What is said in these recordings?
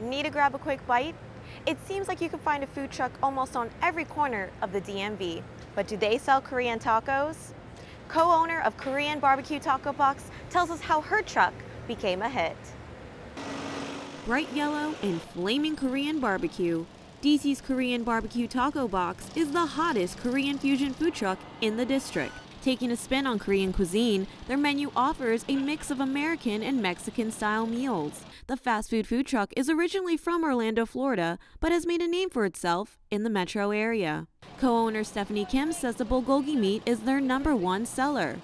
Need to grab a quick bite? It seems like you can find a food truck almost on every corner of the DMV. But do they sell Korean tacos? Co-owner of Korean BBQ Taco Box tells us how her truck became a hit. Bright yellow and flaming Korean barbecue. DC's Korean BBQ Taco Box is the hottest Korean fusion food truck in the district. Taking a spin on Korean cuisine, their menu offers a mix of American and Mexican-style meals. The fast food truck is originally from Orlando, Florida, but has made a name for itself in the metro area. Co-owner Stephanie Kim says the bulgogi meat is their #1 seller.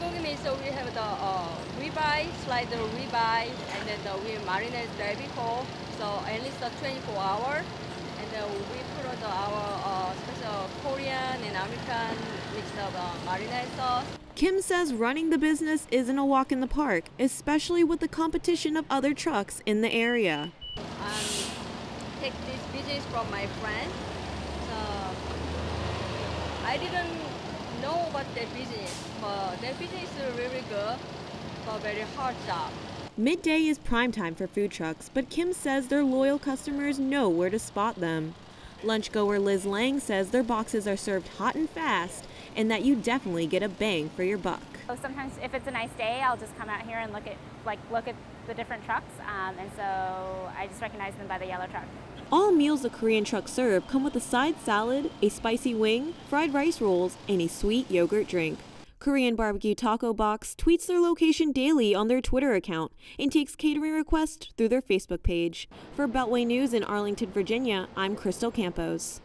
Bulgogi meat, so we have the ribeye, slice the ribeye, and then we marinate the rabbit hole, so at least 24 hours. And we put on our special Korean and American mix of marinade sauce. Kim says running the business isn't a walk in the park, especially with the competition of other trucks in the area. I take this business from my friend. I didn't know about their business, but their business is really good, but very hard job. Midday is prime time for food trucks, but Kim says their loyal customers know where to spot them. Lunchgoer Liz Lang says their boxes are served hot and fast, and that you definitely get a bang for your buck. So sometimes, if it's a nice day, I'll just come out here and look at the different trucks, and so I just recognize them by the yellow truck. All meals the Korean trucks serve come with a side salad, a spicy wing, fried rice rolls, and a sweet yogurt drink. Korean BBQ Taco Box tweets their location daily on their Twitter account and takes catering requests through their Facebook page. For Beltway News in Arlington, Virginia, I'm Crystal Campos.